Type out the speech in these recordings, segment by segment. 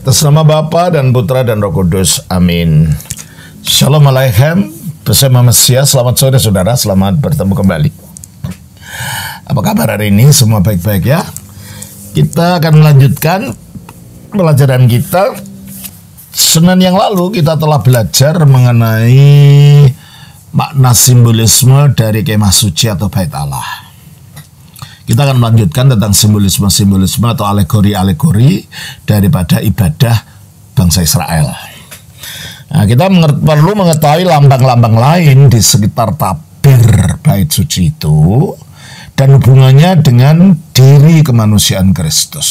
Atas nama Bapa dan Putra dan Roh Kudus, amin. Shalom Aleichem, bersama Mesia, selamat sore saudara, selamat bertemu kembali. Apa kabar hari ini? Semua baik-baik ya? Kita akan melanjutkan pelajaran kita. Senin yang lalu kita telah belajar mengenai makna simbolisme dari kemah suci atau Bait Allah. Kita akan melanjutkan tentang simbolisme-simbolisme atau alegori-alegori daripada ibadah bangsa Israel. Nah, kita perlu mengetahui lambang-lambang lain di sekitar tabir bait suci itu dan hubungannya dengan diri kemanusiaan Kristus.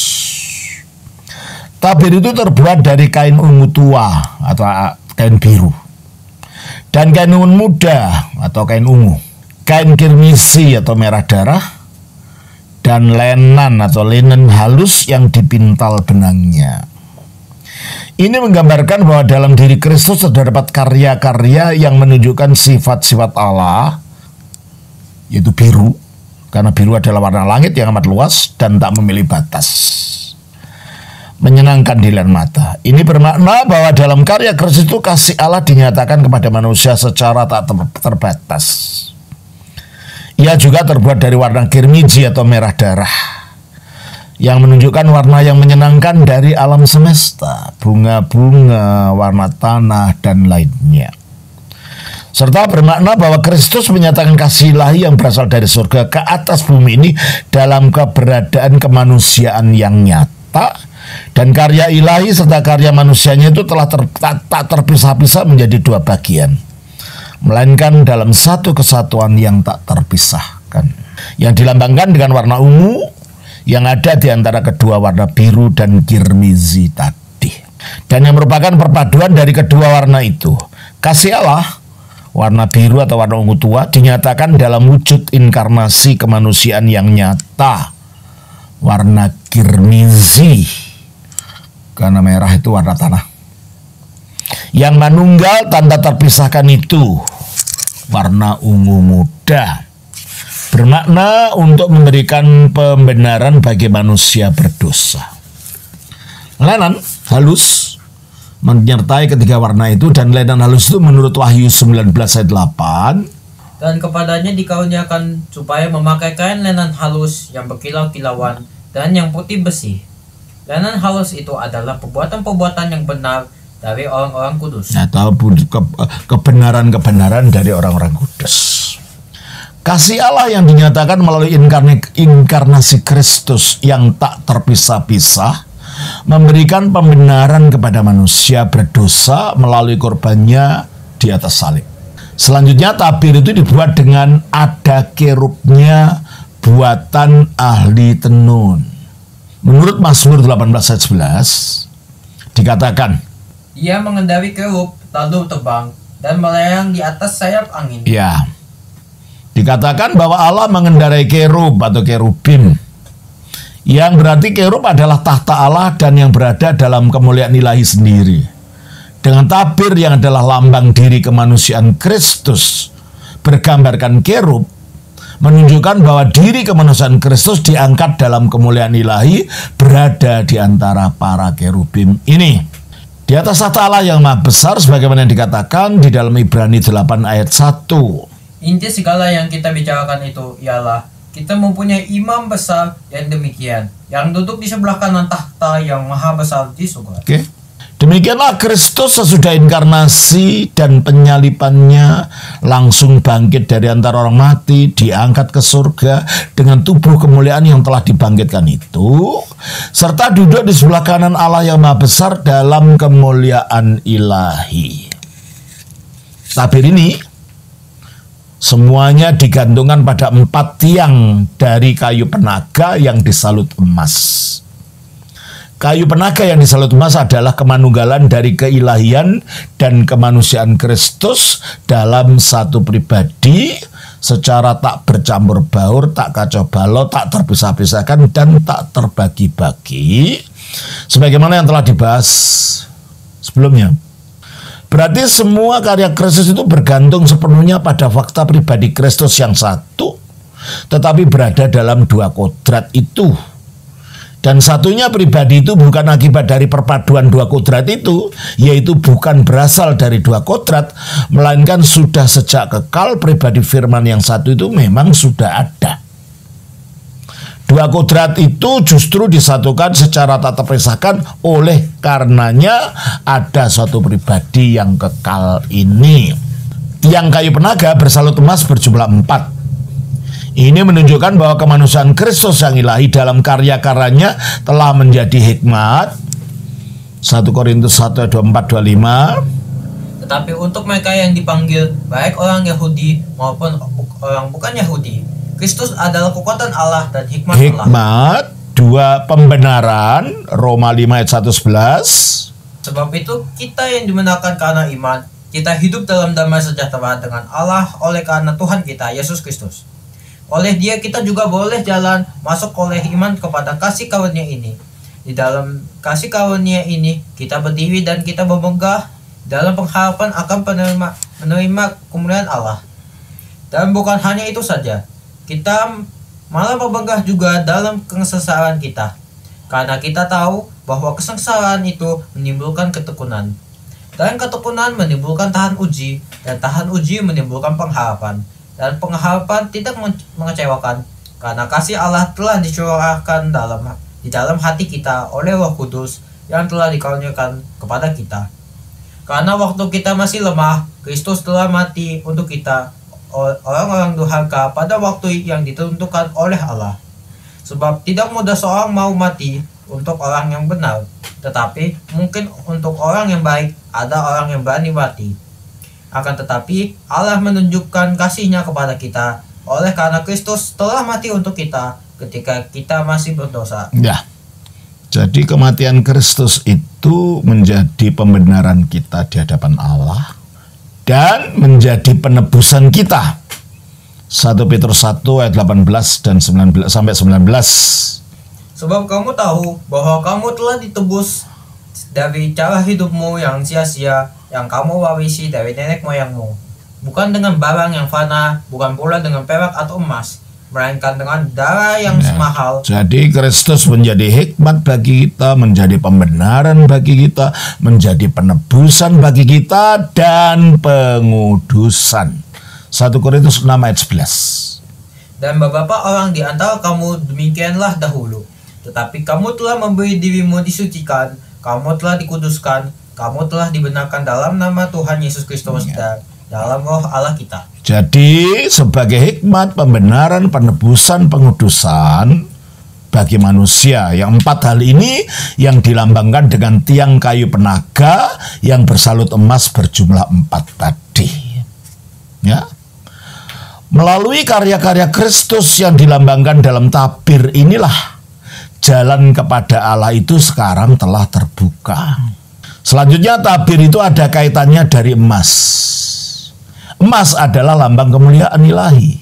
Tabir itu terbuat dari kain ungu tua atau kain biru dan kain ungu muda atau kain ungu, kain kirmisi atau merah darah, dan lenan atau linen halus yang dipintal benangnya. Ini menggambarkan bahwa dalam diri Kristus terdapat karya-karya yang menunjukkan sifat-sifat Allah, yaitu biru, karena biru adalah warna langit yang amat luas dan tak memilih batas, menyenangkan dilihat mata. Ini bermakna bahwa dalam karya Kristus itu kasih Allah dinyatakan kepada manusia secara tak terbatas. Ia juga terbuat dari warna kirmiji atau merah darah yang menunjukkan warna yang menyenangkan dari alam semesta, bunga-bunga, warna tanah, dan lainnya. Serta bermakna bahwa Kristus menyatakan kasih ilahi yang berasal dari surga ke atas bumi ini dalam keberadaan kemanusiaan yang nyata, dan karya ilahi serta karya manusianya itu telah tak terpisah-pisah menjadi dua bagian, melainkan dalam satu kesatuan yang tak terpisahkan, yang dilambangkan dengan warna ungu yang ada di antara kedua warna biru dan kirmizi tadi, dan yang merupakan perpaduan dari kedua warna itu. Kasih Allah, warna biru atau warna ungu tua, dinyatakan dalam wujud inkarnasi kemanusiaan yang nyata, warna kirmizi, karena merah itu warna tanah, yang manunggal tanda terpisahkan itu warna ungu muda, bermakna untuk memberikan pembenaran bagi manusia berdosa. Lenan halus menyertai ketiga warna itu, dan lenan halus itu menurut Wahyu 19 ayat 8, dan kepadanya dikaruniakan supaya memakai kain lenan halus yang berkilau-kilauan dan yang putih besi. Lenan halus itu adalah perbuatan-perbuatan yang benar dari orang-orang kudus, atau kebenaran-kebenaran dari orang-orang kudus. Kasih Allah yang dinyatakan melalui inkarnasi Kristus yang tak terpisah-pisah memberikan pembenaran kepada manusia berdosa melalui korbannya di atas salib. Selanjutnya tabir itu dibuat dengan ada kerubnya buatan ahli tenun. Menurut Mazmur 18 ayat 11 dikatakan, ia mengendari kerub, lalu terbang, dan melayang di atas sayap angin. Ya, dikatakan bahwa Allah mengendarai kerub atau kerubim, yang berarti kerub adalah tahta Allah dan yang berada dalam kemuliaan ilahi sendiri. Dengan tabir yang adalah lambang diri kemanusiaan Kristus, bergambarkan kerub, menunjukkan bahwa diri kemanusiaan Kristus diangkat dalam kemuliaan ilahi, berada di antara para kerubim ini. Di atas tahta Allah yang maha besar, sebagaimana yang dikatakan di dalam Ibrani 8 ayat 1. Inti segala yang kita bicarakan itu ialah kita mempunyai imam besar yang demikian, yang duduk di sebelah kanan tahta yang maha besar di surga. Oke. Demikianlah Kristus sesudah inkarnasi dan penyalipannya langsung bangkit dari antara orang mati, diangkat ke surga dengan tubuh kemuliaan yang telah dibangkitkan itu, serta duduk di sebelah kanan Allah yang maha besar dalam kemuliaan ilahi. Tabir ini semuanya digantungkan pada 4 tiang dari kayu penaga yang disalut emas. Kayu penaga yang disalut emas adalah kemanunggalan dari keilahian dan kemanusiaan Kristus dalam satu pribadi secara tak bercampur baur, tak kacau balau, tak terpisah-pisahkan, dan tak terbagi-bagi, sebagaimana yang telah dibahas sebelumnya. Berarti semua karya Kristus itu bergantung sepenuhnya pada fakta pribadi Kristus yang satu, tetapi berada dalam dua kodrat itu, Dan satunya pribadi itu bukan akibat dari perpaduan dua kodrat itu, yaitu bukan berasal dari dua kodrat, melainkan sudah sejak kekal pribadi firman yang satu itu memang sudah ada. Dua kodrat itu justru disatukan secara tak terpisahkan, oleh karenanya ada suatu pribadi yang kekal ini. Yang kayu penaga bersalut emas berjumlah 4. Ini menunjukkan bahwa kemanusiaan Kristus yang ilahi dalam karya-karyanya telah menjadi hikmat. 1 Korintus 1:24-25. Tetapi untuk mereka yang dipanggil, baik orang Yahudi maupun orang bukan Yahudi, Kristus adalah kekuatan Allah dan hikmat Allah. Hikmat, 2 pembenaran, Roma 5:11. Sebab itu kita yang dimenangkan karena iman, kita hidup dalam damai sejahtera dengan Allah oleh karena Tuhan kita, Yesus Kristus. Oleh dia kita juga boleh jalan masuk oleh iman kepada kasih karunia ini. Di dalam kasih karunia ini kita berdiri dan kita bermegah dalam pengharapan akan menerima kemuliaan Allah. Dan bukan hanya itu saja, kita malah bermegah juga dalam kesengsaraan kita, karena kita tahu bahwa kesengsaraan itu menimbulkan ketekunan, dan ketekunan menimbulkan tahan uji, dan tahan uji menimbulkan pengharapan. Dan pengharapan tidak mengecewakan, karena kasih Allah telah dicurahkan di dalam hati kita oleh Roh Kudus yang telah dikaruniakan kepada kita. Karena waktu kita masih lemah, Kristus telah mati untuk kita, orang-orang durhaka, pada waktu yang ditentukan oleh Allah. Sebab tidak mudah seorang mau mati untuk orang yang benar, tetapi mungkin untuk orang yang baik ada orang yang berani mati. Akan tetapi Allah menunjukkan kasih-Nya kepada kita oleh karena Kristus telah mati untuk kita ketika kita masih berdosa. Ya. Jadi kematian Kristus itu menjadi pembenaran kita di hadapan Allah dan menjadi penebusan kita. 1 Petrus 1:18-19. Sebab kamu tahu bahwa kamu telah ditebus dari cara hidupmu yang sia-sia, yang kamu warisi dari nenek moyangmu, bukan dengan barang yang fana, bukan pula dengan perak atau emas, melainkan dengan darah yang semahal. Jadi Kristus menjadi hikmat bagi kita, menjadi pembenaran bagi kita, menjadi penebusan bagi kita, dan pengudusan. 1 Korintus 6:11. Dan beberapa orang di antara kamu demikianlah dahulu, tetapi kamu telah memberi dirimu disucikan, kamu telah dikuduskan, kamu telah dibenarkan dalam nama Tuhan Yesus Kristus dan dalam Roh Allah kita. Jadi sebagai hikmat, pembenaran, penebusan, pengudusan bagi manusia, yang 4 hal ini yang dilambangkan dengan tiang kayu penaga yang bersalut emas berjumlah 4 tadi. Ya. Melalui karya-karya Kristus yang dilambangkan dalam tabir inilah jalan kepada Allah itu sekarang telah terbuka. Selanjutnya tabir itu ada kaitannya dari emas. Emas adalah lambang kemuliaan ilahi.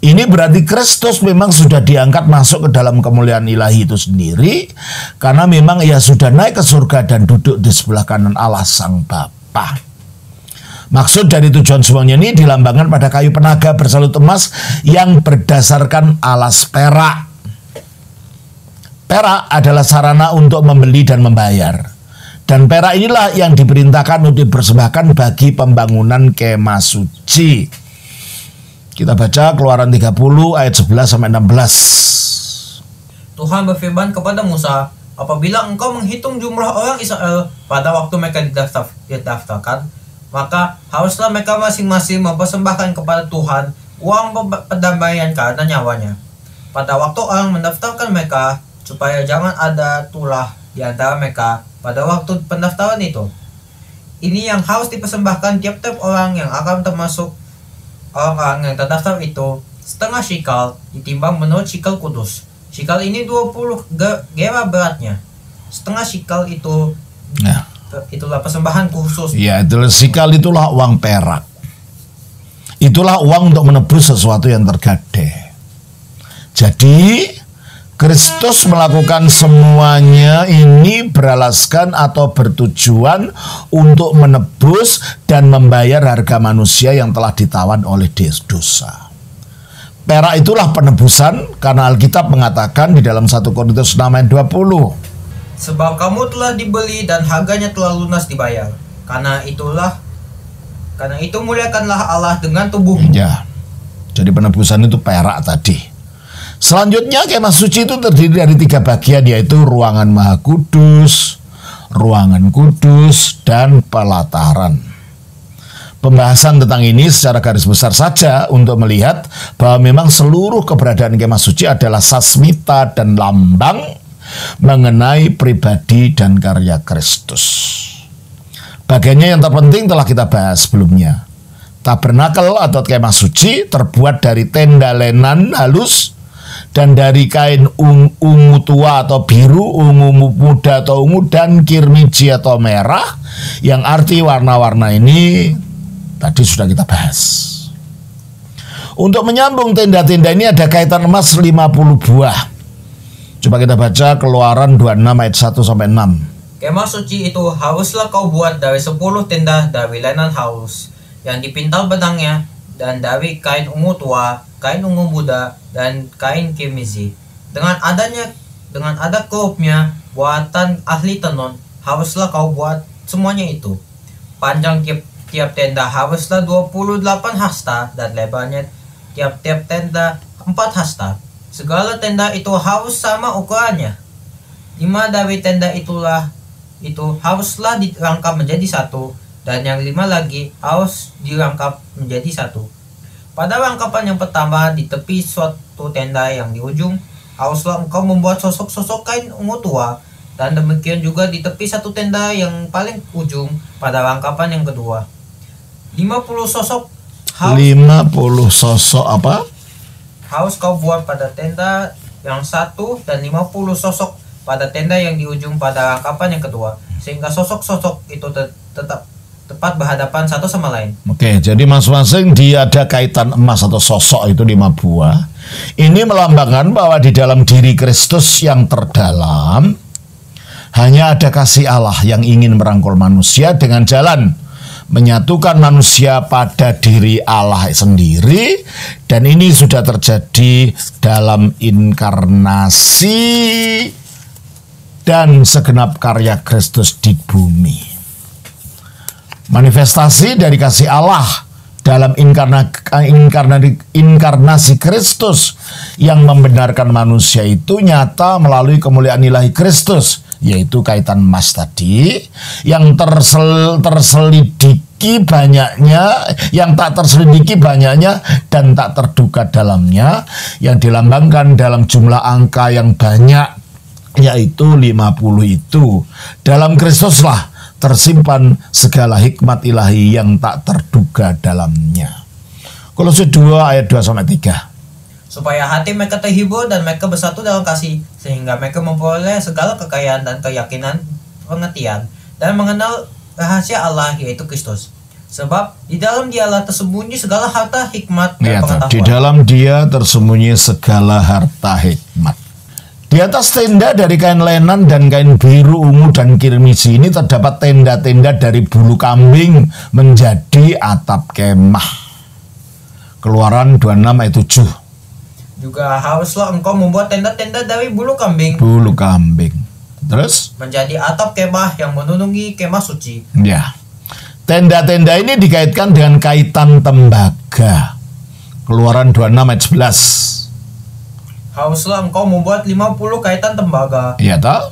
Ini berarti Kristus memang sudah diangkat masuk ke dalam kemuliaan ilahi itu sendiri, karena memang ia sudah naik ke surga dan duduk di sebelah kanan Allah Sang Bapa. Maksud dari tujuan semuanya ini dilambangkan pada kayu penaga bersalut emas yang berdasarkan alas perak. Perak adalah sarana untuk membeli dan membayar. Dan perak inilah yang diperintahkan untuk dipersembahkan bagi pembangunan kemah suci. Kita baca Keluaran 30:11-16. Tuhan berfirman kepada Musa, apabila engkau menghitung jumlah orang Israel pada waktu mereka didaftarkan, maka haruslah mereka masing-masing mempersembahkan kepada Tuhan uang pendamaian karena nyawanya, pada waktu orang mendaftarkan mereka, supaya jangan ada tulah di antara mereka pada waktu pendaftaran itu. Ini yang harus dipersembahkan tiap-tiap orang yang akan termasuk orang-orang yang terdaftar itu, 1/2 shikal ditimbang menurut shikal kudus. Shikal ini 20 gera beratnya. 1/2 shikal itu itulah persembahan khusus. Ya, shikal itulah uang perak. Itulah uang untuk menebus sesuatu yang tergadai. Jadi Kristus melakukan semuanya ini beralaskan atau bertujuan untuk menebus dan membayar harga manusia yang telah ditawan oleh dosa. Perak itulah penebusan, karena Alkitab mengatakan di dalam 1 Korintus 6 ayat 20. Sebab kamu telah dibeli dan harganya telah lunas dibayar. Karena itu muliakanlah Allah dengan tubuhmu. Ya. Jadi penebusan itu perak tadi. Selanjutnya kemah suci itu terdiri dari 3 bagian, yaitu ruangan maha kudus, ruangan kudus, dan pelataran. Pembahasan tentang ini secara garis besar saja untuk melihat bahwa memang seluruh keberadaan kemah suci adalah sasmita dan lambang mengenai pribadi dan karya Kristus. Bagiannya yang terpenting telah kita bahas sebelumnya. Tabernakel atau kemah suci terbuat dari tenda lenan halus dan dari kain ungu tua atau biru, ungu muda atau ungu, dan kirmiji atau merah, yang arti warna-warna ini tadi sudah kita bahas. Untuk menyambung tenda-tenda ini ada kaitan emas 50 buah. Coba kita baca Keluaran 26 ayat 1-6. Kemah suci itu haruslah kau buat dari 10 tenda dari lenan halus yang dipintal benangnya, dan dari kain ungu tua, kain ungu muda, dan kain kirmizi. Dengan ada kerubnya buatan ahli tenun, haruslah kau buat semuanya itu. Panjang tiap tenda haruslah 28 hasta, dan lebarnya tiap tenda 4 hasta. Segala tenda itu harus sama ukurannya. 5 dari tenda itu haruslah dirangkap menjadi 1, dan yang 5 lagi harus dirangkap menjadi 1. Pada rangkapan yang pertama di tepi suatu tenda yang di ujung, haruslah engkau membuat sosok-sosok kain ungu tua, dan demikian juga di tepi satu tenda yang paling ujung pada rangkapan yang kedua. 50 sosok apa? Harus kau buat pada tenda yang satu, dan 50 sosok pada tenda yang di ujung pada rangkapan yang kedua, sehingga sosok-sosok itu tetap tepat berhadapan satu sama lain. Oke, jadi masing-masing dia ada kaitan emas atau sosok itu 5 buah. Ini melambangkan bahwa di dalam diri Kristus yang terdalam hanya ada kasih Allah yang ingin merangkul manusia dengan jalan menyatukan manusia pada diri Allah sendiri. Dan ini sudah terjadi dalam inkarnasi dan segenap karya Kristus di bumi. Manifestasi dari kasih Allah dalam inkarnasi Kristus yang membenarkan manusia itu nyata melalui kemuliaan ilahi Kristus, yaitu kaitan emas tadi yang tak terselidiki banyaknya dan tak terduga dalamnya, yang dilambangkan dalam jumlah angka yang banyak, yaitu 50 itu. Dalam Kristuslah tersimpan segala hikmat ilahi yang tak terduga dalamnya. Kolose 2 ayat 2-3. Supaya hati mereka terhibur dan mereka bersatu dalam kasih, sehingga mereka memperoleh segala kekayaan dan keyakinan pengertian, dan mengenal rahasia Allah, yaitu Kristus. Sebab di dalam dialah tersembunyi segala harta hikmat dan pengetahuan. Di dalam dia tersembunyi segala harta hikmat. Di atas tenda dari kain lenan dan kain biru, ungu, dan kirmisi ini terdapat tenda-tenda dari bulu kambing menjadi atap kemah. Keluaran 26 ayat 7. Juga haruslah engkau membuat tenda-tenda dari bulu kambing. Bulu kambing. Terus? Menjadi atap kemah yang menunungi kemah suci. Ya. Tenda-tenda ini dikaitkan dengan kaitan tembaga. Keluaran 26 ayat 11. Haruslah engkau membuat 50 kaitan tembaga. Iya tak?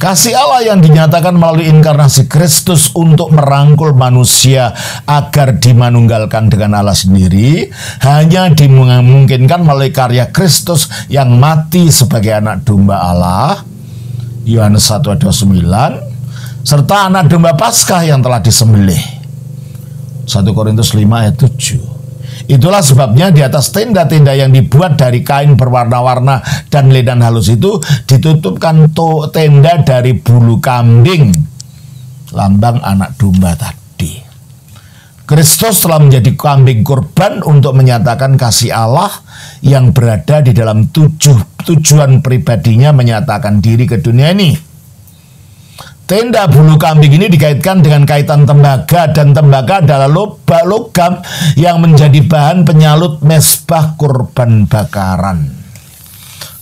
Kasih Allah yang dinyatakan melalui inkarnasi Kristus untuk merangkul manusia agar dimanunggalkan dengan Allah sendiri hanya dimungkinkan melalui karya Kristus yang mati sebagai anak domba Allah, Yohanes 1:29, serta anak domba Paskah yang telah disembelih, 1 Korintus 5:7. Itulah sebabnya di atas tenda-tenda yang dibuat dari kain berwarna-warna dan lenan halus itu ditutupkan tenda dari bulu kambing, lambang anak domba tadi. Kristus telah menjadi kambing kurban untuk menyatakan kasih Allah yang berada di dalam tujuan pribadinya menyatakan diri ke dunia ini. Tenda bulu kambing ini dikaitkan dengan kaitan tembaga, dan tembaga adalah logam yang menjadi bahan penyalut mesbah kurban bakaran.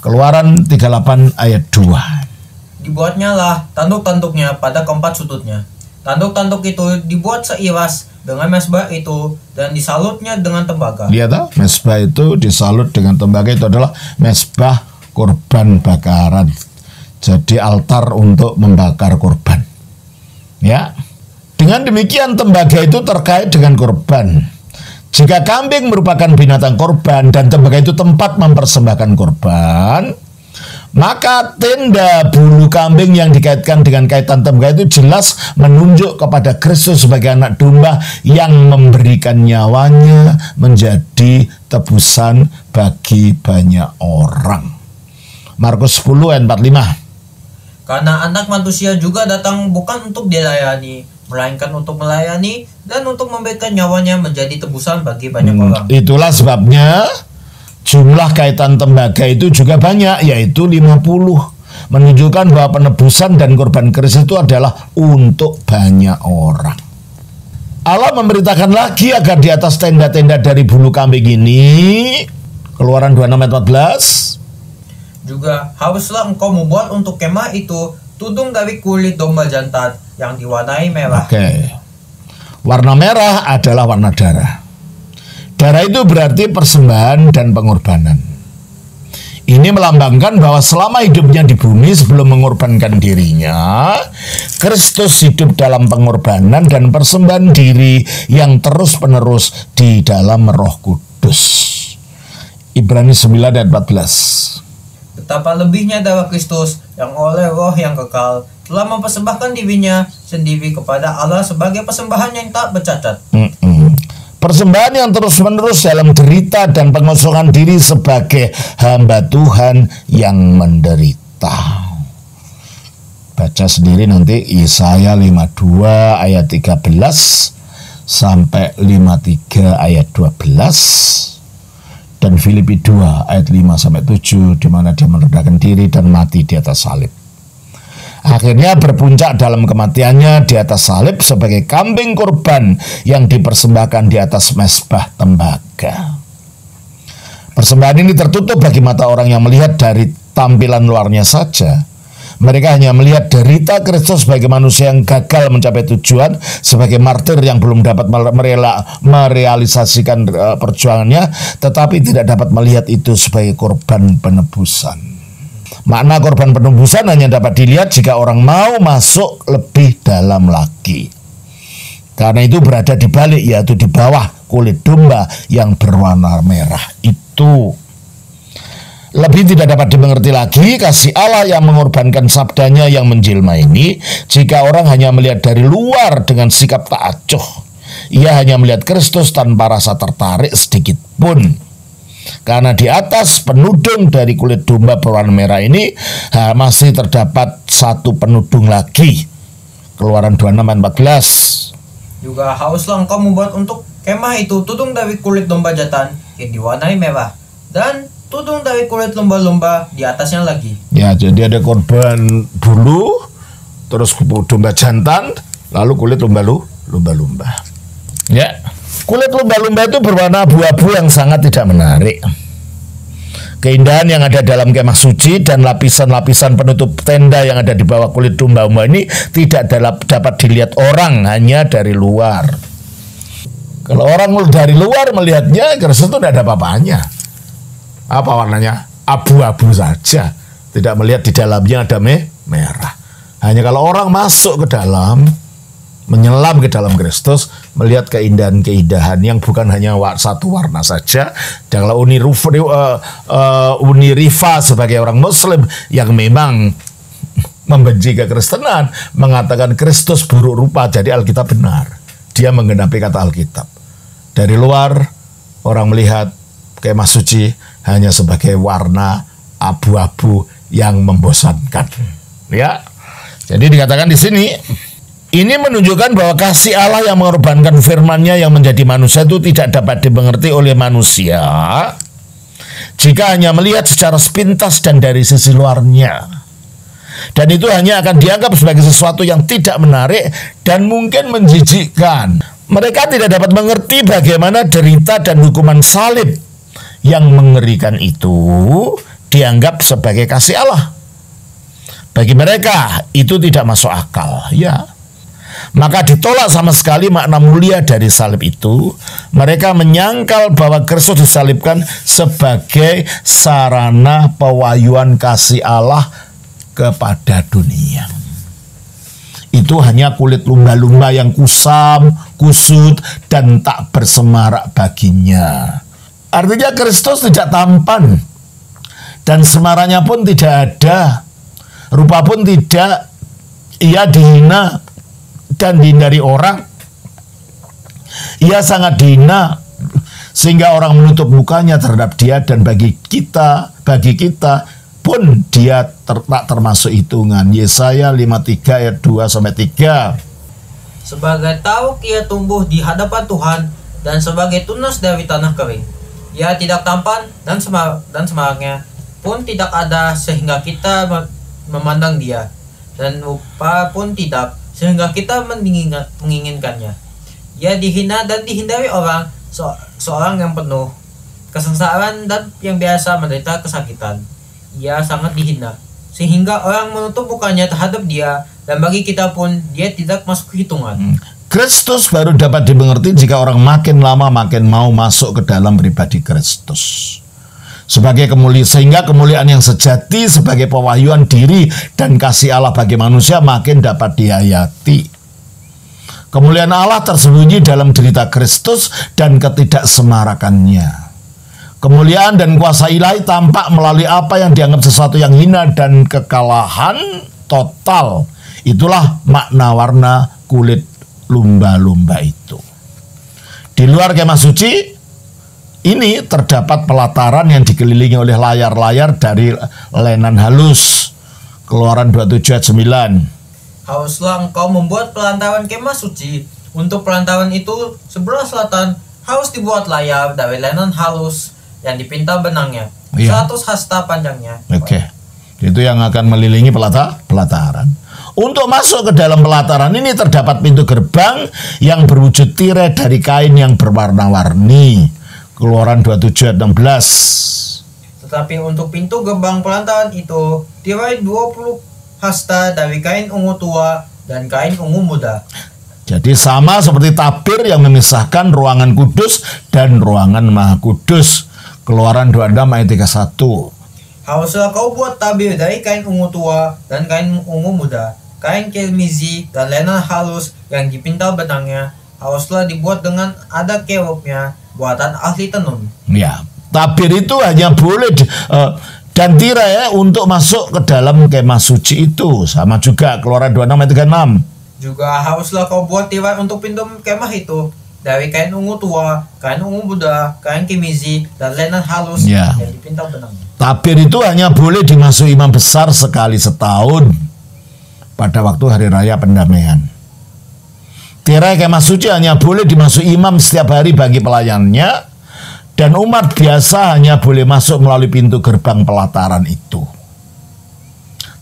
Keluaran 38 ayat 2. Dibuatnya lah tanduk-tanduknya pada keempat sudutnya. Tanduk-tanduk itu dibuat seiras dengan mesbah itu dan disalutnya dengan tembaga. Lihat, mesbah itu disalut dengan tembaga, itu adalah mesbah kurban bakaran. Jadi altar untuk membakar korban. Ya. Dengan demikian tembaga itu terkait dengan korban. Jika kambing merupakan binatang korban dan tembaga itu tempat mempersembahkan korban, maka tenda bulu kambing yang dikaitkan dengan kaitan tembaga itu jelas menunjuk kepada Kristus sebagai anak domba yang memberikan nyawanya menjadi tebusan bagi banyak orang. Markus 10 ayat 45. Karena anak manusia juga datang bukan untuk dilayani, melainkan untuk melayani dan untuk memberikan nyawanya menjadi tebusan bagi banyak orang. Itulah sebabnya jumlah kaitan tembaga itu juga banyak, yaitu 50. Menunjukkan bahwa penebusan dan korban Kristus itu adalah untuk banyak orang. Allah memerintahkan lagi agar di atas tenda-tenda dari bulu kambing ini, Keluaran 26 ayat 14. Juga haruslah engkau membuat untuk kemah itu tudung dari kulit domba jantan yang diwarnai merah. Oke. Warna merah adalah warna darah. Darah itu berarti persembahan dan pengorbanan. Ini melambangkan bahwa selama hidupnya di bumi sebelum mengorbankan dirinya, Kristus hidup dalam pengorbanan dan persembahan diri yang terus-menerus di dalam Roh Kudus. Ibrani 9 ayat 14. Betapa lebihnya darah Kristus yang oleh Roh yang kekal telah mempersembahkan dirinya sendiri kepada Allah sebagai persembahan yang tak bercacat. Persembahan yang terus-menerus dalam derita dan pengosongan diri sebagai hamba Tuhan yang menderita. Baca sendiri nanti Yesaya 52 ayat 13 sampai 53 ayat 12. Dan Filipi 2 ayat 5 sampai 7 di mana dia merendahkan diri dan mati di atas salib. Akhirnya berpuncak dalam kematiannya di atas salib sebagai kambing kurban yang dipersembahkan di atas mesbah tembaga. Persembahan ini tertutup bagi mata orang yang melihat dari tampilan luarnya saja. Mereka hanya melihat derita Kristus sebagai manusia yang gagal mencapai tujuan, sebagai martir yang belum dapat merealisasikan perjuangannya, tetapi tidak dapat melihat itu sebagai korban penebusan. Makna korban penebusan hanya dapat dilihat jika orang mau masuk lebih dalam lagi. Karena itu berada di balik, yaitu di bawah kulit domba yang berwarna merah itu. Lebih tidak dapat dimengerti lagi kasih Allah yang mengorbankan sabdanya yang menjelma ini jika orang hanya melihat dari luar dengan sikap tak acuh. Ia hanya melihat Kristus tanpa rasa tertarik sedikit pun. Karena di atas penudung dari kulit domba berwarna merah ini masih terdapat satu penudung lagi. Keluaran 26 ayat 14. Juga hauslah engkau membuat untuk kemah itu tudung dari kulit domba jantan yang diwarnai merah dan tudung dari kulit lomba-lomba di atasnya lagi. Ya, jadi ada korban bulu, terus domba jantan, lalu kulit lomba-lomba. Ya, kulit lomba-lomba itu berwarna abu-abu yang sangat tidak menarik. Keindahan yang ada dalam kemah suci dan lapisan-lapisan penutup tenda yang ada di bawah kulit domba ini tidak dapat dilihat orang, hanya dari luar. Kalau orang dari luar melihatnya, Kristus itu tidak ada apa-apanya. Apa warnanya? Abu-abu saja. Tidak melihat di dalamnya ada merah. Hanya kalau orang masuk ke dalam, menyelam ke dalam Kristus, melihat keindahan-keindahan yang bukan hanya satu warna saja. Dan kalau Uni Rifa sebagai orang Muslim yang memang membenci kekristenan mengatakan Kristus buruk rupa, jadi Alkitab benar. Dia menggenapi kata Alkitab. Dari luar orang melihat kemah suci hanya sebagai warna abu-abu yang membosankan. Ya. Jadi dikatakan di sini, ini menunjukkan bahwa kasih Allah yang mengorbankan firman-Nya yang menjadi manusia itu tidak dapat dimengerti oleh manusia jika hanya melihat secara sepintas dan dari sisi luarnya. Dan itu hanya akan dianggap sebagai sesuatu yang tidak menarik dan mungkin menjijikkan. Mereka tidak dapat mengerti bagaimana derita dan hukuman salib yang mengerikan itu dianggap sebagai kasih Allah. Bagi mereka itu tidak masuk akal, ya. Maka ditolak sama sekali makna mulia dari salib itu. Mereka menyangkal bahwa Kristus disalibkan sebagai sarana pewahyuan kasih Allah kepada dunia. Itu hanya kulit lumba-lumba yang kusam, kusut, dan tak bersemarak baginya. Artinya Kristus tidak tampan, dan semaranya pun tidak ada. Rupa pun tidak. Ia dihina dan dihindari orang. Ia sangat dihina sehingga orang menutup mukanya terhadap dia, dan bagi kita pun dia tak termasuk hitungan. Yesaya 53 ayat 2-3. Sebagai tauk ia tumbuh di hadapan Tuhan, dan sebagai tunas dari tanah kering. Ia tidak tampan dan semangatnya pun tidak ada sehingga kita memandang dia, dan rupa pun tidak sehingga kita menginginkannya. Ia dihina dan dihindari orang, seorang yang penuh kesengsaraan dan yang biasa menderita kesakitan. Ia sangat dihina sehingga orang menutup mukanya terhadap dia, dan bagi kita pun dia tidak masuk hitungan. Kristus baru dapat dimengerti jika orang makin lama makin mau masuk ke dalam pribadi Kristus sebagai sehingga kemuliaan yang sejati sebagai pewahyuan diri dan kasih Allah bagi manusia makin dapat dihayati. Kemuliaan Allah tersembunyi dalam derita Kristus dan ketidaksemarakannya. Kemuliaan dan kuasa ilahi tampak melalui apa yang dianggap sesuatu yang hina dan kekalahan total. Itulah makna warna kulit lumba-lumba itu. Di luar kemah suci ini terdapat pelataran yang dikelilingi oleh layar-layar dari lenan halus. Keluaran 27 ayat 9. Haruslah engkau membuat pelantaran kemah suci. Untuk pelantaran itu, sebelah selatan harus dibuat layar dari lenan halus yang dipintal benangnya. Iya. 100 hasta panjangnya. Oke. Itu yang akan melilingi pelataran. Untuk masuk ke dalam pelataran ini terdapat pintu gerbang yang berwujud tirai dari kain yang berwarna-warni. Keluaran 27 ayat 16. Tetapi untuk pintu gerbang pelantaran itu tirai 20 hasta dari kain ungu tua dan kain ungu muda. Jadi sama seperti tabir yang memisahkan ruangan kudus dan ruangan maha kudus. Keluaran 26 ayat 31. Haruslah kau buat tabir dari kain ungu tua dan kain ungu muda, kain kirmizi dan lenan halus yang dipintal benangnya. Haruslah dibuat dengan ada kerubnya, buatan ahli tenun. Ya, tabir itu hanya boleh dan tirai untuk masuk ke dalam kemah suci itu. Sama juga Keluaran 26 ayat 36. Juga haruslah kau buat tirai untuk pintu kemah itu dari kain ungu tua, kain ungu muda, kain kimizi, dan lenan halus ya. Yang dipintal benang. Tabir itu hanya boleh dimasuki imam besar sekali setahun pada waktu hari raya pendamaian. Tirai kemah suci hanya boleh dimasuk imam setiap hari bagi pelayannya, dan umat biasa hanya boleh masuk melalui pintu gerbang pelataran itu.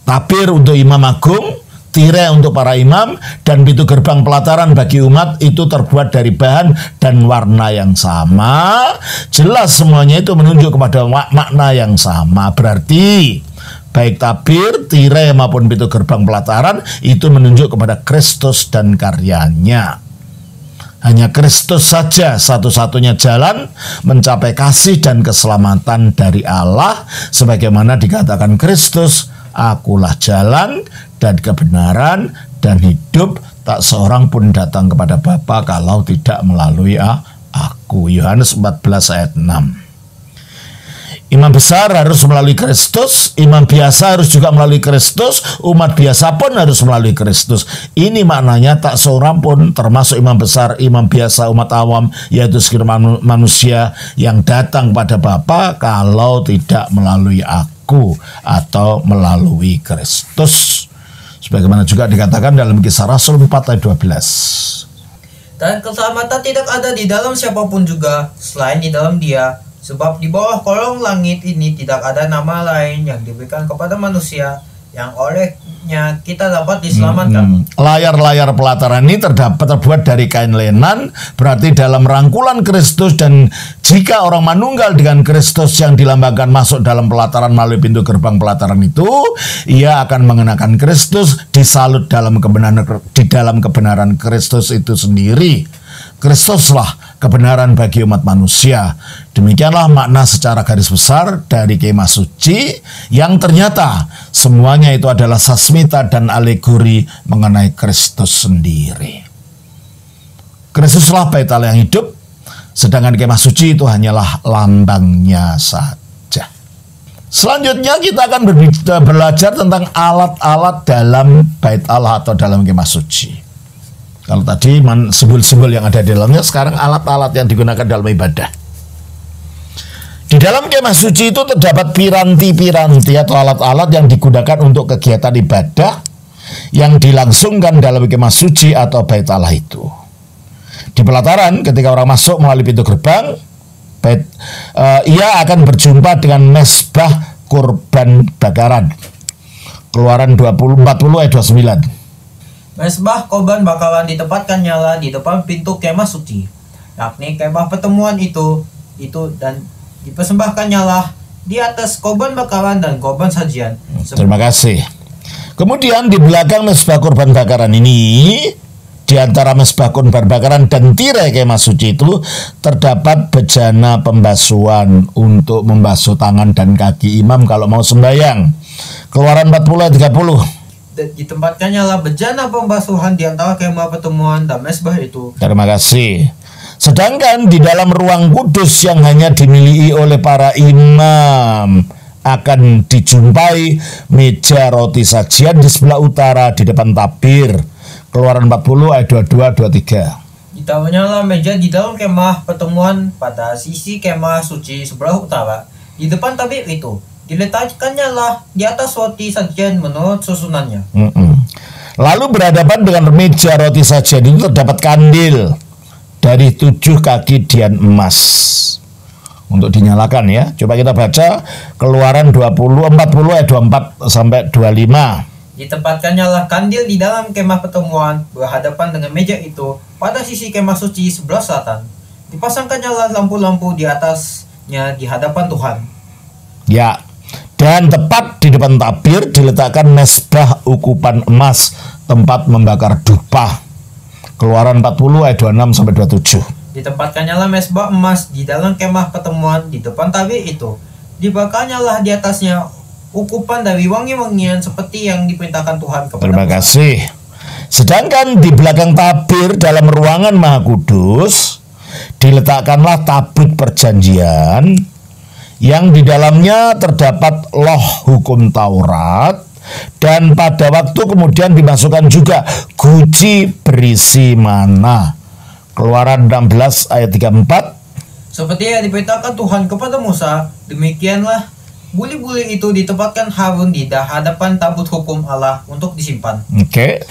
Tabir untuk imam agung, tirai untuk para imam, dan pintu gerbang pelataran bagi umat itu terbuat dari bahan dan warna yang sama. Jelas semuanya itu menunjuk kepada makna yang sama. Berarti baik tabir, tirai, maupun pintu gerbang pelataran itu menunjuk kepada Kristus dan karyanya. Hanya Kristus saja satu-satunya jalan mencapai kasih dan keselamatan dari Allah, sebagaimana dikatakan Kristus, "Akulah jalan dan kebenaran dan hidup, tak seorang pun datang kepada Bapa kalau tidak melalui Aku." Yohanes 14 ayat 6. Imam besar harus melalui Kristus, imam biasa harus juga melalui Kristus, umat biasa pun harus melalui Kristus. Ini maknanya tak seorang pun, termasuk imam besar, imam biasa, umat awam, yaitu segenap manusia yang datang pada Bapa kalau tidak melalui Aku atau melalui Kristus. Sebagaimana juga dikatakan dalam Kisah Rasul 4 ayat 12. Dan keselamatan tidak ada di dalam siapapun juga selain di dalam Dia. Sebab di bawah kolong langit ini tidak ada nama lain yang diberikan kepada manusia yang olehnya kita dapat diselamatkan. Layar-layar pelataran ini terbuat dari kain lenan, berarti dalam rangkulan Kristus, dan jika orang manunggal dengan Kristus yang dilambangkan masuk dalam pelataran melalui pintu gerbang pelataran itu, ia akan mengenakan Kristus, disalut di dalam kebenaran Kristus itu sendiri. Kristuslah kebenaran bagi umat manusia. Demikianlah makna secara garis besar dari kemah suci yang ternyata semuanya itu adalah sasmita dan alegori mengenai Kristus sendiri. Kristuslah Bait Allah yang hidup, sedangkan kemah suci itu hanyalah lambangnya saja. Selanjutnya kita akan belajar tentang alat-alat dalam Bait Allah atau dalam kemah suci. Kalau tadi simbol-simbol yang ada di dalamnya, sekarang alat-alat yang digunakan dalam ibadah. Di dalam kemah suci itu terdapat piranti-piranti atau alat-alat yang digunakan untuk kegiatan ibadah yang dilangsungkan dalam kemah suci atau Bait Allah itu. Di pelataran ketika orang masuk melalui pintu gerbang, ia akan berjumpa dengan mesbah kurban bakaran. Keluaran 40 ayat 29. Mesbah korban bakaran ditempatkan nyala di depan pintu kemah suci, yakni kemah pertemuan itu dan dipersembahkan nyala di atas korban bakaran dan korban sajian. Terima kasih. Kemudian di belakang mesbah korban bakaran ini, di antara mesbah korban bakaran dan tirai kemah suci itu terdapat bejana pembasuhan untuk membasuh tangan dan kaki imam kalau mau sembahyang. Keluaran 40 ayat 30. Ditempatkannya lah bejana pembasuhan di antara kemah pertemuan dan mesbah itu. Terima kasih. Sedangkan di dalam ruang kudus yang hanya dimiliki oleh para imam, akan dijumpai meja roti sajian di sebelah utara di depan tabir. Keluaran 40 ayat 22-23. Ditambahnya lah meja di dalam kemah pertemuan pada sisi kemah suci sebelah utara di depan tabir itu. Diletakkannya lah di atas roti sajian menurut susunannya. Lalu berhadapan dengan meja roti sajian itu terdapat kandil dari 7 kakidian emas untuk dinyalakan ya. Coba kita baca Keluaran 40 ayat 24 sampai 25. Ditempatkannya lah kandil di dalam kemah pertemuan berhadapan dengan meja itu pada sisi kemah suci sebelah selatan. Dipasangkannya lah lampu-lampu di atasnya di hadapan Tuhan. Ya. Dan tepat di depan tabir diletakkan mesbah ukupan emas, tempat membakar dupa. Keluaran 40 ayat 26 sampai 27. Ditempatkannya lah mesbah emas di dalam kemah pertemuan di depan tabir itu. Dibakarnya lah di atasnya ukupan dari wangi-wangian seperti yang diperintahkan Tuhan kepada. Terima kasih. Sedangkan di belakang tabir dalam ruangan Maha Kudus diletakkanlah tabut perjanjian yang di dalamnya terdapat loh hukum Taurat, dan pada waktu kemudian dimasukkan juga guci berisi mana. Keluaran 16 ayat 34. Seperti yang diperintahkan Tuhan kepada Musa, demikianlah buli-buli itu ditempatkan Harun di hadapan tabut hukum Allah untuk disimpan. Oke.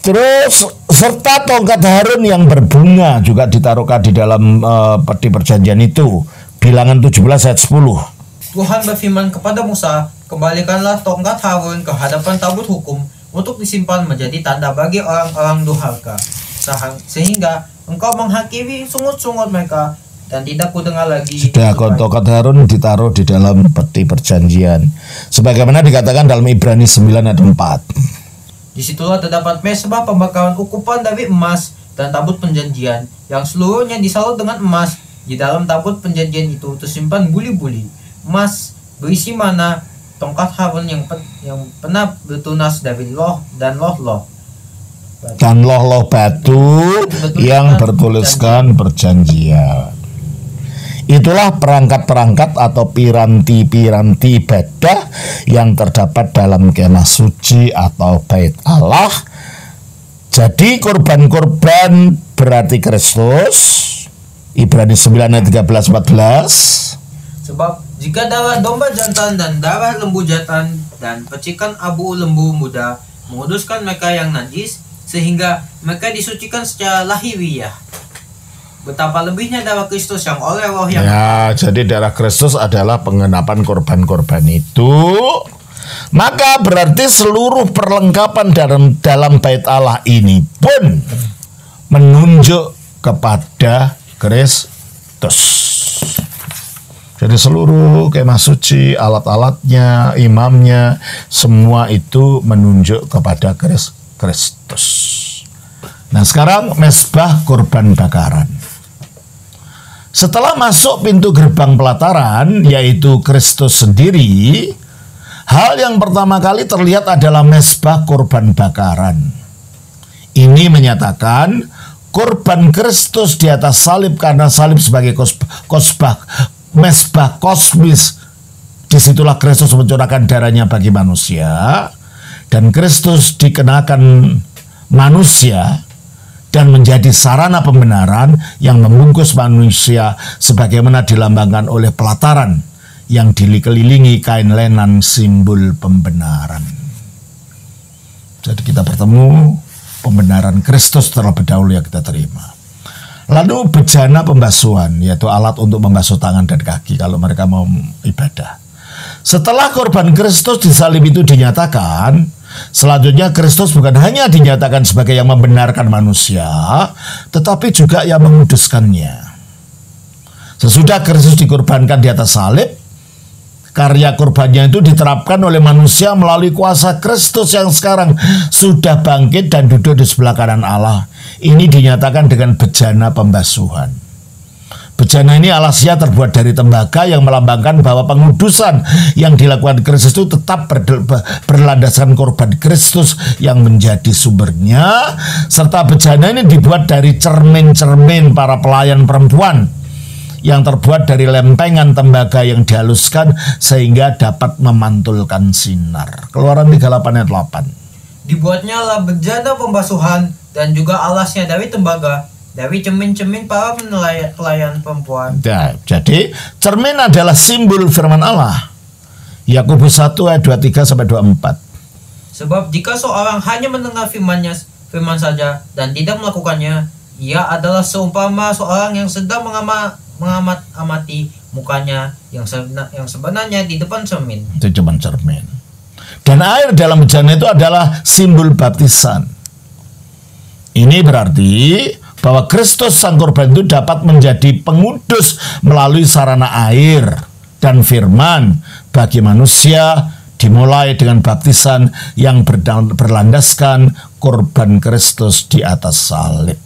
Terus serta tongkat Harun yang berbunga juga ditaruhkan di dalam peti perjanjian itu. Bilangan 17 ayat 10. Tuhan berfirman kepada Musa, kembalikanlah tongkat Harun ke hadapan tabut hukum untuk disimpan menjadi tanda bagi orang-orang durhaka, sehingga engkau menghakimi sungut-sungut mereka dan tidak kudengar lagi. Sudah, tongkat Harun ditaruh di dalam peti perjanjian sebagaimana dikatakan dalam Ibrani 9 ayat 4. Disitulah terdapat mesbah pembakaran ukupan dari emas dan tabut perjanjian yang seluruhnya disalut dengan emas. Di dalam tabut perjanjian itu tersimpan buli-buli emas berisi mana, tongkat Harun yang pernah bertunas dari loh dan loh-loh batu. Dan loh-loh batu yang bertuliskan perjanjian. Itulah perangkat-perangkat atau piranti-piranti ibadah yang terdapat dalam kemah suci atau Bait Allah. Jadi korban-korban berarti Kristus. Ibrani 9 ayat 13-14. Sebab jika darah domba jantan dan darah lembu jantan dan percikan abu lembu muda menguduskan mereka yang najis, sehingga mereka disucikan secara lahiriah, betapa lebihnya darah Kristus yang oleh roh yang... Ya, jadi darah Kristus adalah pengenapan korban-korban itu. Maka berarti seluruh perlengkapan dalam bait Allah ini pun menunjuk kepada Kristus. Jadi seluruh kemah suci, alat-alatnya, imamnya, semua itu menunjuk kepada Kristus. Nah sekarang mezbah kurban bakaran. Setelah masuk pintu gerbang pelataran, yaitu Kristus sendiri, hal yang pertama kali terlihat adalah mezbah kurban bakaran. Ini menyatakan kurban Kristus di atas salib, karena salib sebagai mezbah kosmis. Disitulah Kristus mencurahkan darahnya bagi manusia, dan Kristus dikenakan manusia dan menjadi sarana pembenaran yang membungkus manusia sebagaimana dilambangkan oleh pelataran yang dikelilingi kain lenan simbol pembenaran. Jadi kita bertemu pembenaran Kristus terlebih dahulu yang kita terima. Lalu bejana pembasuhan, yaitu alat untuk membasuh tangan dan kaki kalau mereka mau ibadah. Setelah korban Kristus di salib itu dinyatakan, selanjutnya Kristus bukan hanya dinyatakan sebagai yang membenarkan manusia, tetapi juga yang menguduskannya. Sesudah Kristus dikorbankan di atas salib, karya kurbannya itu diterapkan oleh manusia melalui kuasa Kristus yang sekarang sudah bangkit dan duduk di sebelah kanan Allah. Ini dinyatakan dengan bejana pembasuhan. Bejana ini alasnya terbuat dari tembaga yang melambangkan bahwa pengudusan yang dilakukan Kristus itu tetap berlandaskan korban Kristus yang menjadi sumbernya. Serta bejana ini dibuat dari cermin-cermin para pelayan perempuan yang terbuat dari lempengan tembaga yang dihaluskan sehingga dapat memantulkan sinar. Keluaran 38 ayat 8. Dibuatnya lah bejana pembasuhan dan juga alasnya dari tembaga, dari cermin-cermin para pelayan perempuan. Nah, jadi cermin adalah simbol firman Allah. Yakobus 1 ayat 23 sampai 24. Sebab jika seorang hanya mendengar firman saja dan tidak melakukannya, ia adalah seumpama seorang yang sedang mengamati mukanya yang sebenarnya di depan cermin. Di depan cermin. Dan air dalam bejana itu adalah simbol baptisan. Ini berarti bahwa Kristus sang korban itu dapat menjadi pengudus melalui sarana air dan firman bagi manusia, dimulai dengan baptisan yang berlandaskan korban Kristus di atas salib.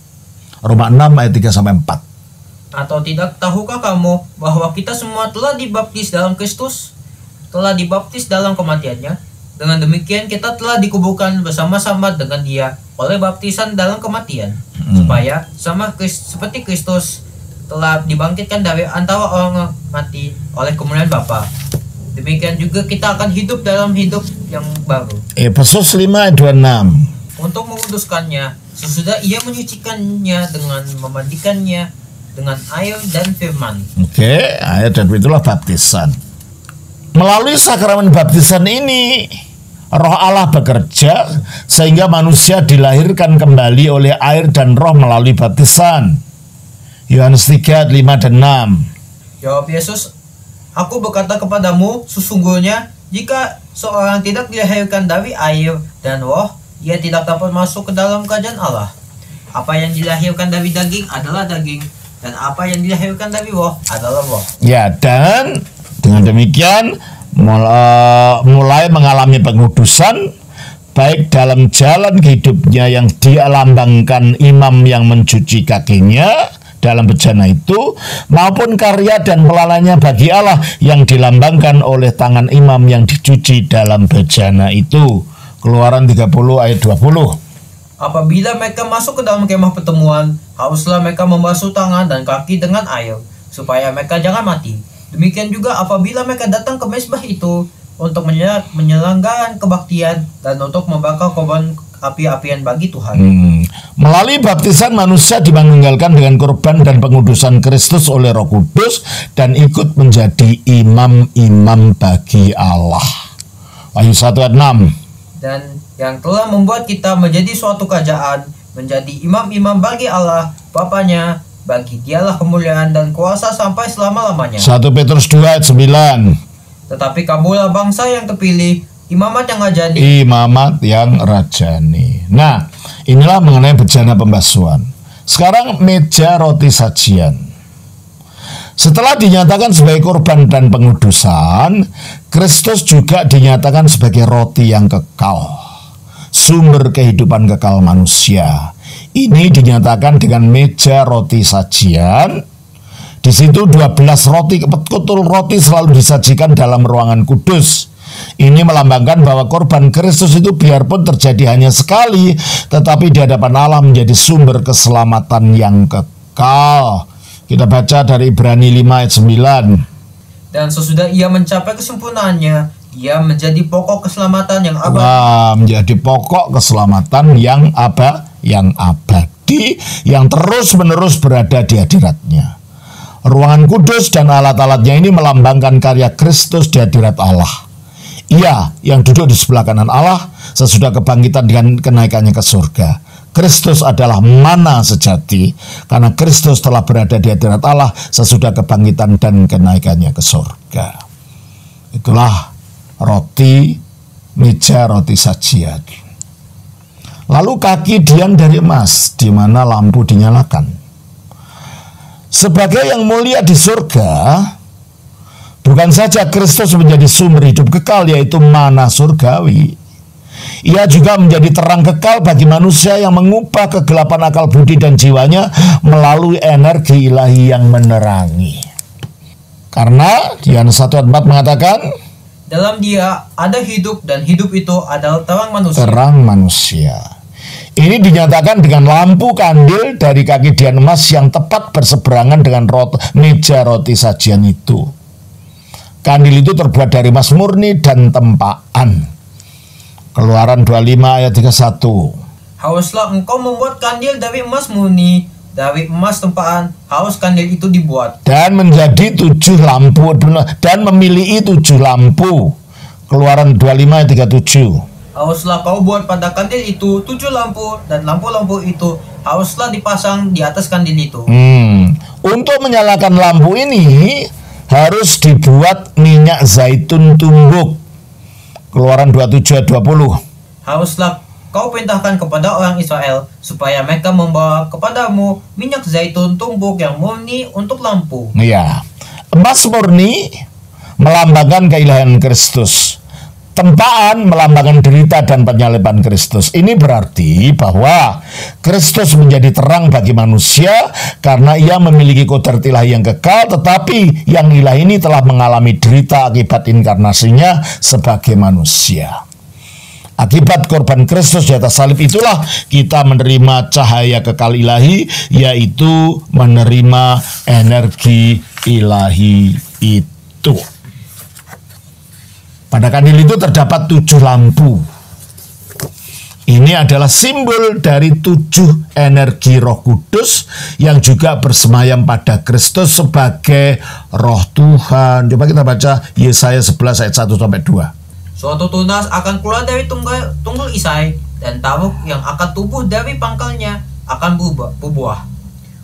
Roma 6 ayat 3 sampai 4. Atau tidak tahukah kamu bahwa kita semua telah dibaptis dalam Kristus, telah dibaptis dalam kematiannya? Dengan demikian kita telah dikuburkan bersama-sama dengan dia oleh baptisan dalam kematian, supaya sama seperti Kristus telah dibangkitkan dari antara orang mati oleh kemuliaan Bapa. Demikian juga kita akan hidup dalam hidup yang baru. Efesus 5:26. Untuk menguduskannya sesudah ia menyucikannya dengan memandikannya dengan air dan firman. Oke, air dan itulah baptisan. Melalui sakramen baptisan ini, Roh Allah bekerja sehingga manusia dilahirkan kembali oleh air dan roh melalui baptisan. Yohanes 3, 5, dan 6. Jawab Yesus, aku berkata kepadamu, sesungguhnya jika seorang tidak dilahirkan dari air dan roh, ia tidak dapat masuk ke dalam kerajaan Allah. Apa yang dilahirkan dari daging adalah daging, dan apa yang dilahirkan dari roh adalah roh. Ya, dan dengan demikian mulai mengalami pengudusan baik dalam jalan hidupnya yang dialambangkan imam yang mencuci kakinya dalam bejana itu, maupun karya dan pelananya bagi Allah yang dilambangkan oleh tangan imam yang dicuci dalam bejana itu. Keluaran 30 ayat 20. Apabila mereka masuk ke dalam kemah pertemuan, haruslah mereka membasuh tangan dan kaki dengan air, supaya mereka jangan mati. Demikian juga apabila mereka datang ke mezbah itu untuk menyelenggarakan kebaktian dan untuk membakar korban api-apian bagi Tuhan. Melalui baptisan manusia dimanunggalkan dengan korban dan pengudusan Kristus oleh Roh Kudus dan ikut menjadi imam-imam bagi Allah. Wahyu 1 ayat 6. Dan yang telah membuat kita menjadi suatu kerajaan, menjadi imam-imam bagi Allah Bapanya, bagi dialah kemuliaan dan kuasa sampai selama-lamanya. 1 Petrus 2 ayat 9. Tetapi kamulah bangsa yang terpilih, Imamat yang rajani. Imamat yang rajani. Nah, inilah mengenai bejana pembasuhan. Sekarang meja roti sajian. Setelah dinyatakan sebagai korban dan pengudusan, Kristus juga dinyatakan sebagai roti yang kekal, sumber kehidupan kekal manusia. Ini dinyatakan dengan meja roti sajian. Di situ 12 roti, ketul roti selalu disajikan dalam ruangan kudus. Ini melambangkan bahwa korban Kristus itu biarpun terjadi hanya sekali, tetapi di hadapan Allah menjadi sumber keselamatan yang kekal. Kita baca dari Ibrani 5 ayat 9. Dan sesudah ia mencapai kesempurnaannya, ia menjadi pokok keselamatan yang abadi. Wah, menjadi pokok keselamatan yang abadi, yang terus-menerus berada di hadiratnya. Ruangan kudus dan alat-alatnya ini melambangkan karya Kristus di hadirat Allah. Ia yang duduk di sebelah kanan Allah sesudah kebangkitan dengan kenaikannya ke surga. Kristus adalah manna sejati, karena Kristus telah berada di hadirat Allah sesudah kebangkitan dan kenaikannya ke surga. Itulah roti, meja roti sajian. Lalu kaki dian dari emas, di mana lampu dinyalakan. Sebagai yang mulia di surga, bukan saja Kristus menjadi sumber hidup kekal, yaitu manna surgawi. Ia juga menjadi terang kekal bagi manusia yang mengubah kegelapan akal budi dan jiwanya melalui energi ilahi yang menerangi. Karena Yohanes 1:4 mengatakan, dalam dia ada hidup dan hidup itu adalah terang manusia. Terang manusia. Ini dinyatakan dengan lampu kandil dari kaki dian emas yang tepat berseberangan dengan meja roti sajian itu. Kandil itu terbuat dari emas murni dan tempaan. Keluaran 25 ayat 31. Hauslah engkau membuat kandil dari emas murni, dari emas tempaan, haus kandil itu dibuat. Dan menjadi 7 lampu, dan memiliki 7 lampu. Keluaran 25 ayat 37. Hauslah kau buat pada kandil itu 7 lampu, dan lampu-lampu itu hauslah dipasang di atas kandil itu. Untuk menyalakan lampu ini harus dibuat minyak zaitun tumbuk. Keluaran 27:20. Haruslah kau perintahkan kepada orang Israel supaya mereka membawa kepadamu minyak zaitun tumbuk yang murni untuk lampu. Iya. Emas murni melambangkan keilahian Kristus. Tempaan melambangkan derita dan penyaliban Kristus. Ini berarti bahwa Kristus menjadi terang bagi manusia karena ia memiliki kodrat ilahi yang kekal, tetapi yang ilahi ini telah mengalami derita akibat inkarnasinya sebagai manusia. Akibat korban Kristus di atas salib itulah kita menerima cahaya kekal ilahi, yaitu menerima energi ilahi itu. Pada kandil itu terdapat 7 lampu. Ini adalah simbol dari 7 energi Roh Kudus yang juga bersemayam pada Kristus sebagai Roh Tuhan. Coba kita baca Yesaya 11 ayat 1-2. Suatu tunas akan keluar dari tunggul Isai, dan tawuk yang akan tumbuh dari pangkalnya akan berbuah.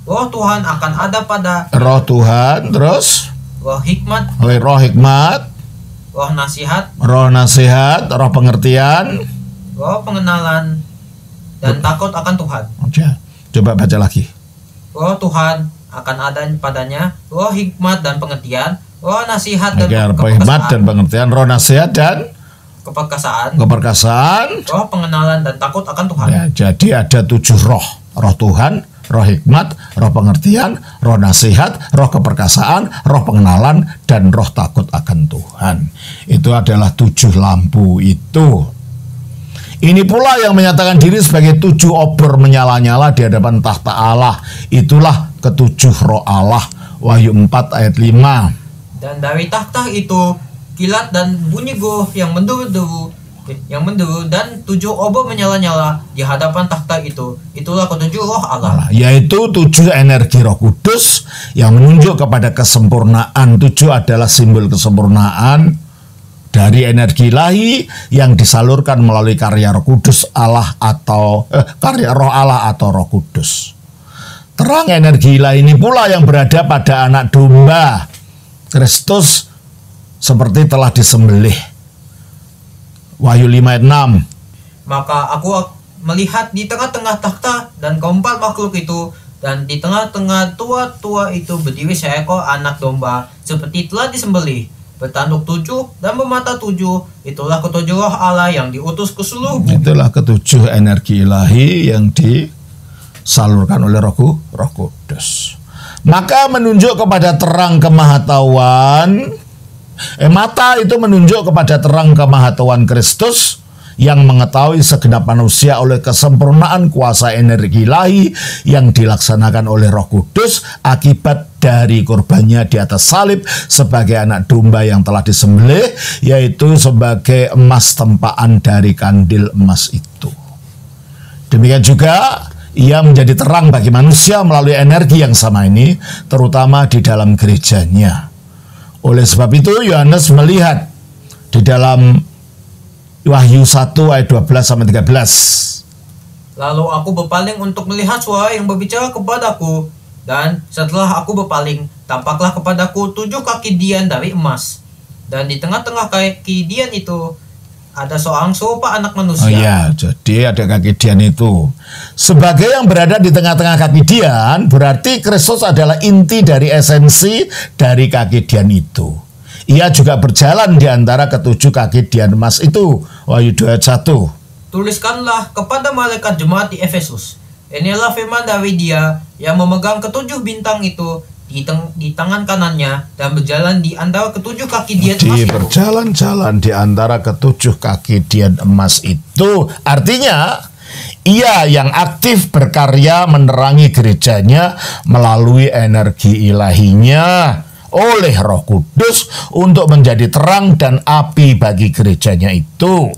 Roh Tuhan akan ada pada Roh Tuhan, terus Roh Hikmat. Roh Hikmat. Roh nasihat, roh pengertian, roh pengenalan, dan takut akan Tuhan. Coba baca lagi. Roh Tuhan akan ada padanya, roh hikmat dan pengertian, roh nasihat dan keperkasaan, roh nasihat dan keperkasaan, roh pengenalan dan takut akan Tuhan. Ya, jadi ada 7 roh, roh Tuhan, roh hikmat, roh pengertian, roh nasihat, roh keperkasaan, roh pengenalan, dan roh takut akan Tuhan. Itu adalah 7 lampu itu. Ini pula yang menyatakan diri sebagai 7 obor menyala-nyala di hadapan tahta Allah. Itulah ke-7 roh Allah. Wahyu 4 ayat 5. Dan dari tahta itu kilat dan bunyi goh yang menderu-deru, dan 7 obor menyala-nyala di hadapan tahta itu. Itulah ke-7 roh Allah, yaitu 7 energi Roh Kudus yang menunjuk kepada kesempurnaan. 7 adalah simbol kesempurnaan dari energi ilahi yang disalurkan melalui karya Roh Kudus Allah atau karya Roh Allah atau Roh Kudus. Terang energi ilahi ini pula yang berada pada anak domba Kristus seperti telah disembelih. Wahyu 5:6. Maka aku melihat di tengah-tengah takhta dan keempat makhluk itu, dan di tengah-tengah tua-tua itu berdiri seekor anak domba seperti telah disembelih, bertanduk 7 dan bermata 7. Itulah ketujuh roh Allah yang diutus ke seluruh bumi. Itulah ketujuh energi ilahi yang disalurkan oleh Roh Kudus. Maka menunjuk kepada terang kemahatauan. Mata itu menunjuk kepada terang kemahatauan Kristus yang mengetahui segenap manusia oleh kesempurnaan kuasa energi ilahi yang dilaksanakan oleh Roh Kudus akibat dari korbannya di atas salib sebagai anak domba yang telah disembelih, yaitu sebagai emas tempaan dari kandil emas itu. Demikian juga ia menjadi terang bagi manusia melalui energi yang sama ini, terutama di dalam gerejanya. Oleh sebab itu Yohanes melihat di dalam Wahyu 1:12-13. Lalu aku berpaling untuk melihat suara yang berbicara kepadaku, dan setelah aku berpaling, tampaklah kepadaku 7 kaki Dian dari emas, dan di tengah-tengah kaki Dian itu ada seorang serupa anak manusia. Oh ya, jadi ada kaki Dian itu. Sebagai yang berada di tengah-tengah kaki Dian, berarti Kristus adalah inti dari esensi dari kaki Dian itu. Ia juga berjalan di antara ketujuh kaki Dian emas itu. Wahyu 2:1. Tuliskanlah kepada malaikat jemaat di Efesus. Inilah firman dari Dia yang memegang ketujuh bintang itu di tangan kanannya dan berjalan di antara ketujuh kaki Dian emas itu. Berjalan-jalan di antara ketujuh kaki Dian emas itu. Artinya ia yang aktif berkarya menerangi gerejanya melalui energi ilahinya oleh Roh Kudus untuk menjadi terang dan api bagi gerejanya itu.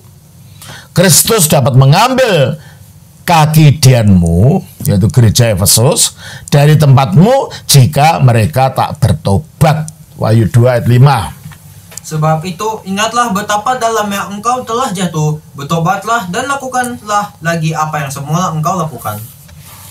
Kristus dapat mengambil kaki Dianmu, yaitu gereja Efesus, dari tempatmu jika mereka tak bertobat. Wahyu 2:5. Sebab itu ingatlah betapa dalamnya engkau telah jatuh, bertobatlah dan lakukanlah lagi apa yang semula engkau lakukan.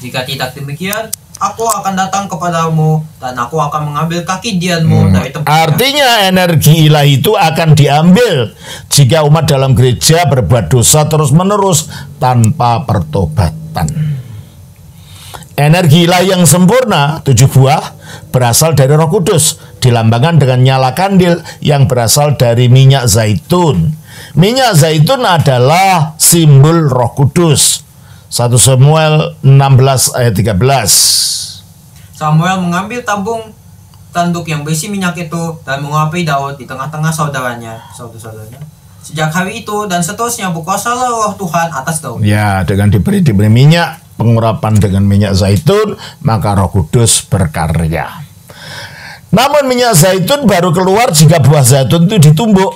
Jika tidak demikian, aku akan datang kepadamu dan aku akan mengambil kaki Dianmu dari tempatnya. Artinya energi ilahi itu akan diambil jika umat dalam gereja berbuat dosa terus-menerus tanpa pertobatan. Energi ilahi yang sempurna 7 buah berasal dari Roh Kudus, dilambangkan dengan nyala kandil yang berasal dari minyak zaitun. Minyak zaitun adalah simbol Roh Kudus. 1 Samuel 16:13. Samuel mengambil tabung tanduk yang berisi minyak itu dan menguapi Daud di tengah-tengah saudaranya. Sejak hari itu dan seterusnya berkuasalah Roh Tuhan atas Daud. Ya, dengan diberi minyak, pengurapan dengan minyak zaitun, maka Roh Kudus berkarya. Namun minyak zaitun baru keluar jika buah zaitun itu ditumbuk.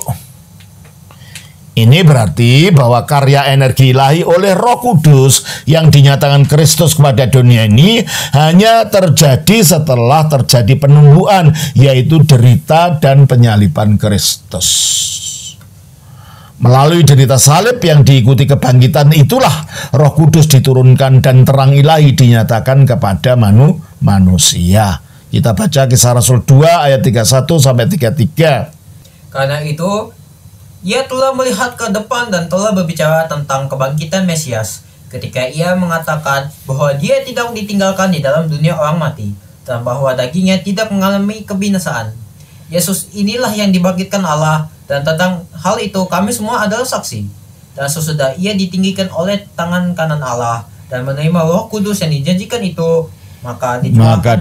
Ini berarti bahwa karya energi ilahi oleh Roh Kudus yang dinyatakan Kristus kepada dunia ini hanya terjadi setelah terjadi penumbuhan, yaitu derita dan penyaliban Kristus. Melalui derita salib yang diikuti kebangkitan itulah Roh Kudus diturunkan dan terang ilahi dinyatakan kepada manusia. Kita baca Kisah Rasul 2:31-33. Karena itu ia telah melihat ke depan dan telah berbicara tentang kebangkitan Mesias ketika ia mengatakan bahwa dia tidak ditinggalkan di dalam dunia orang mati dan bahwa dagingnya tidak mengalami kebinasaan. Yesus inilah yang dibangkitkan Allah, dan tentang hal itu kami semua adalah saksi. Dan sesudah ia ditinggikan oleh tangan kanan Allah dan menerima Roh Kudus yang dijanjikan itu, maka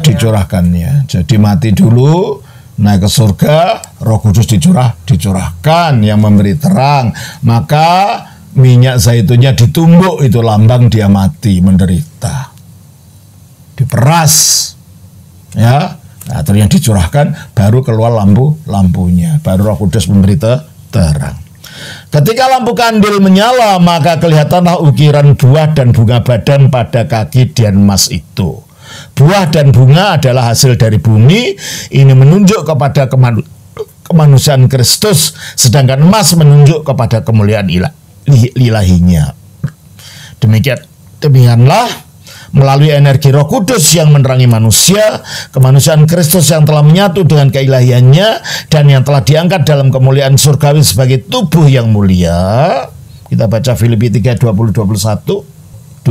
dicurahkannya. Jadi mati dulu, naik ke surga, Roh Kudus dicurahkan yang memberi terang. Maka minyak zaitunnya ditumbuk, itu lambang dia mati menderita, diperas, ya. Nah, terus yang dicurahkan baru keluar lampunya, baru Roh Kudus memberi terang. Ketika lampu kandil menyala, maka kelihatanlah ukiran buah dan bunga badan pada kaki Dian emas itu. Buah dan bunga adalah hasil dari bumi. Ini menunjuk kepada kemanusiaan Kristus, sedangkan emas menunjuk kepada kemuliaan ilahinya. Demikianlah melalui energi Roh Kudus yang menerangi manusia, kemanusiaan Kristus yang telah menyatu dengan keilahiannya dan yang telah diangkat dalam kemuliaan surgawi sebagai tubuh yang mulia. Kita baca Filipi 3:20-21.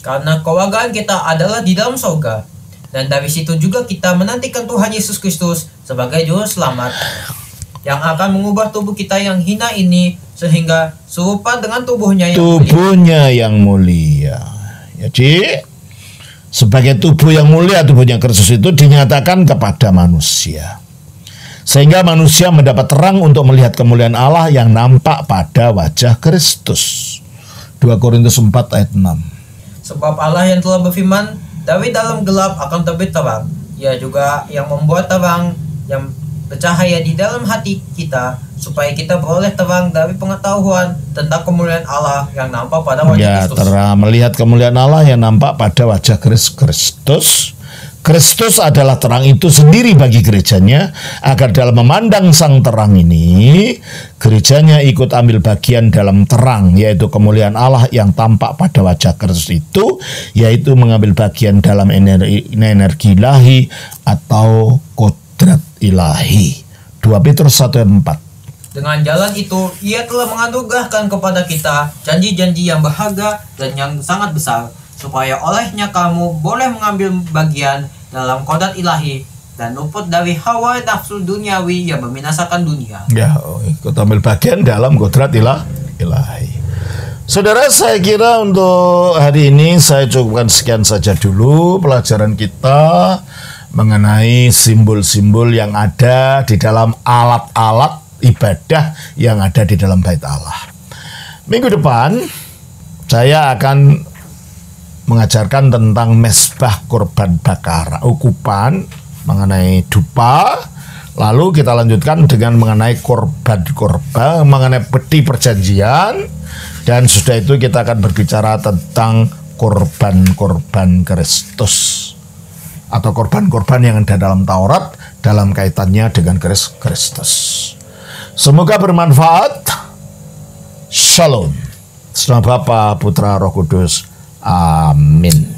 Karena keluargaan kita adalah di dalam surga, dan dari situ juga kita menantikan Tuhan Yesus Kristus sebagai Juru Selamat yang akan mengubah tubuh kita yang hina ini sehingga serupa dengan tubuhnya yang mulia. Jadi sebagai tubuh yang mulia, tubuhnya Kristus itu dinyatakan kepada manusia, sehingga manusia mendapat terang untuk melihat kemuliaan Allah yang nampak pada wajah Kristus. 2 Korintus 4:6. Sebab Allah yang telah berfirman, dari dalam gelap akan terbit terang. Ia juga yang membuat terang yang bercahaya di dalam hati kita, supaya kita beroleh terang dari pengetahuan tentang kemuliaan Allah yang nampak pada wajah Kristus. Terang melihat kemuliaan Allah yang nampak pada wajah Kristus. Kristus adalah terang itu sendiri bagi gerejanya, agar dalam memandang sang terang ini, gerejanya ikut ambil bagian dalam terang, yaitu kemuliaan Allah yang tampak pada wajah Kristus itu, yaitu mengambil bagian dalam energi ilahi atau kodrat ilahi. 2 Petrus 1:4. Dengan jalan itu ia telah menganugerahkan kepada kita janji-janji yang berharga dan yang sangat besar, supaya olehnya kamu boleh mengambil bagian dalam kodrat ilahi dan luput dari hawa nafsu duniawi yang membinasakan dunia. Ya, ikut ambil bagian dalam kodrat ilahi. Saudara, saya kira untuk hari ini saya cukupkan sekian saja dulu pelajaran kita mengenai simbol-simbol yang ada di dalam alat-alat ibadah yang ada di dalam Bait Allah. Minggu depan saya akan mengajarkan tentang mesbah korban bakar, ukupan, mengenai dupa. Lalu kita lanjutkan dengan mengenai korban, mengenai peti perjanjian. Dan sudah itu kita akan berbicara tentang korban-korban Kristus, atau korban-korban yang ada dalam Taurat dalam kaitannya dengan Kristus. Semoga bermanfaat. Shalom. Selama Bapa, Putra, Roh Kudus. Amin.